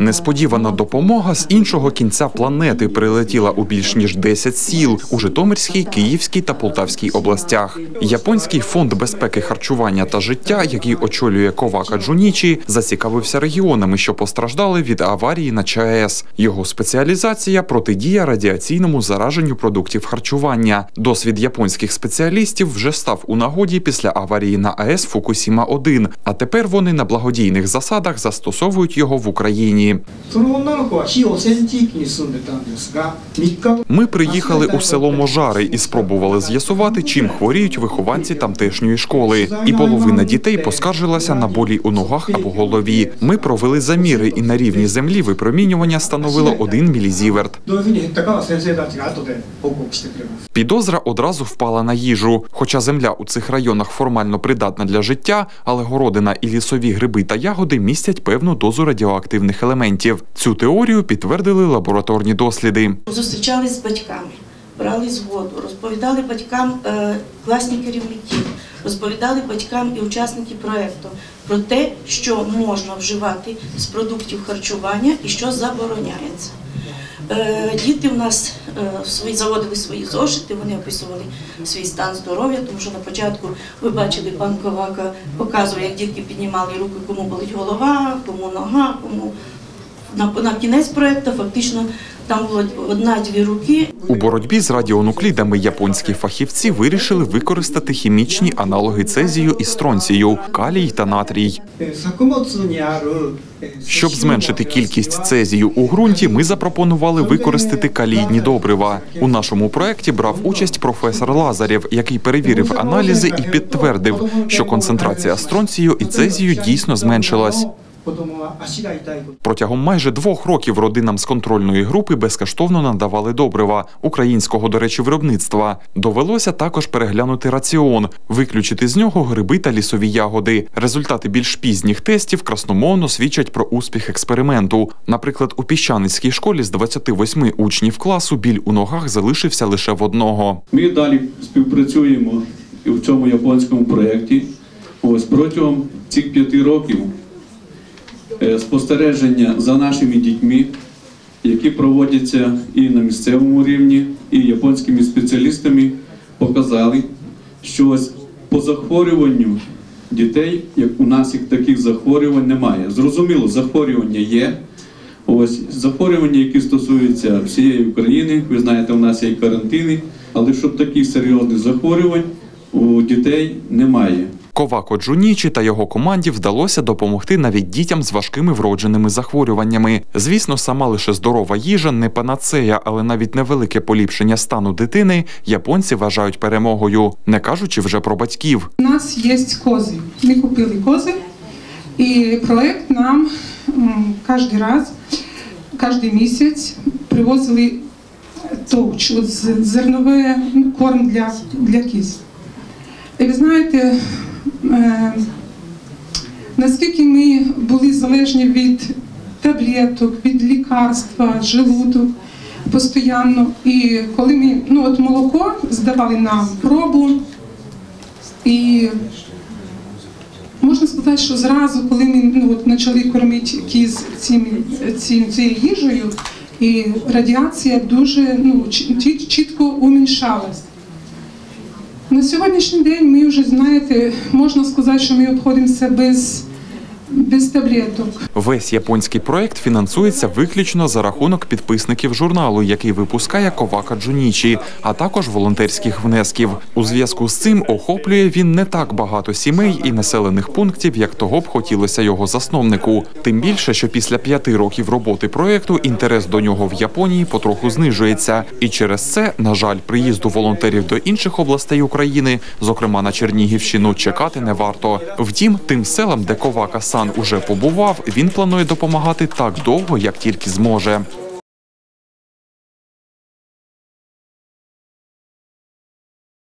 Несподівана допомога з іншого кінця планети прилетіла у більш ніж 10 сіл у Житомирській, Київській та Полтавській областях. Японський фонд безпеки харчування та життя, який очолює Коваке Джюнічі, зацікавився регіонами, що постраждали від аварії на ЧАЕС. Його спеціалізація – протидія радіаційному зараженню продуктів харчування. Досвід японських спеціалістів вже став у нагоді після аварії на АЕС Фукусіма-1, а тепер вони на благодійних засадах застосовують його в Україні. Ми приїхали у село Можари і спробували з'ясувати, чим хворіють вихованці тамтешньої школи. І половина дітей поскаржилася на болі у ногах або голові. Ми провели заміри, і на рівні землі випромінювання становило 1 мілізіверт. Підозра одразу впала на їжу. Хоча земля у цих районах формально придатна для життя, але городина і лісові гриби та ягоди містять певну дозу радіоактивних елементів. Цю теорію підтвердили лабораторні досліди. Зустрічалися з батьками, брали згоду, розповідали батькам класні керівники, розповідали батькам і учасники проєкту про те, що можна вживати з продуктів харчування і що забороняється. Діти в нас заводили свої зошити, вони описували свій стан здоров'я, тому що на початку, ви бачили, пан Ковака показує, як дітки піднімали руки, кому болить голова, кому нога, кому... На кінець проєкту фактично там було 1-2 руки. У боротьбі з радіонуклідами японські фахівці вирішили використати хімічні аналоги цезію і стронцію, калій та натрій. Щоб зменшити кількість цезію у ґрунті, ми запропонували використати калійні добрива. У нашому проєкті брав участь професор Лазарєв, який перевірив аналізи і підтвердив, що концентрація стронцію і цезію дійсно зменшилась. Протягом майже 2 років родинам з контрольної групи безкоштовно надавали добрива, українського, до речі, виробництва. Довелося також переглянути раціон, виключити з нього гриби та лісові ягоди. Результати більш пізніх тестів красномовно свідчать про успіх експерименту. Наприклад, у Піщаницькій школі з 28 учнів класу біль у ногах залишився лише в одного. Ми далі співпрацюємо в цьому японському проєкті. Ось протягом цих 5 років спостереження за нашими дітьми, які проводяться і на місцевому рівні, і японськими спеціалістами, показали, що по захворюванню дітей, як у нас таких захворювань немає. Зрозуміло, захворювання є. Ось захворювання, які стосуються всієї України, ви знаєте, у нас є карантини, але щоб таких серйозних захворювань у дітей немає. Коваке Джюнічі та його команді вдалося допомогти навіть дітям з важкими вродженими захворюваннями. Звісно, сама лише здорова їжа не панацея, але навіть невелике поліпшення стану дитини японці вважають перемогою, не кажучи вже про батьків. У нас є кози. Ми купили кози, і проект нам кожен раз, кожен місяць привозили товч, зерновий корм для кіз. І ви знаєте, наскільки ми були залежні від таблеток, від лікарства, желудок постійно. І коли ми от молоко здавали на пробу, і можна сказати, що зразу, коли ми почали кормити кіз цією їжею, і радіація дуже чітко зменшалась. На сьогоднішній день ми вже, знаєте, можна сказати, що ми обходимося без таблеток. Весь японський проект фінансується виключно за рахунок підписників журналу, який випускає Коваке Джюнічі, а також волонтерських внесків. У зв'язку з цим охоплює він не так багато сімей і населених пунктів, як того б хотілося його засновнику. Тим більше, що після 5 років роботи проекту інтерес до нього в Японії потроху знижується. І через це, на жаль, приїзду волонтерів до інших областей України, зокрема на Чернігівщину, чекати не варто. Втім, тим селам, де Ковака уже побував, він планує допомагати так довго, як тільки зможе.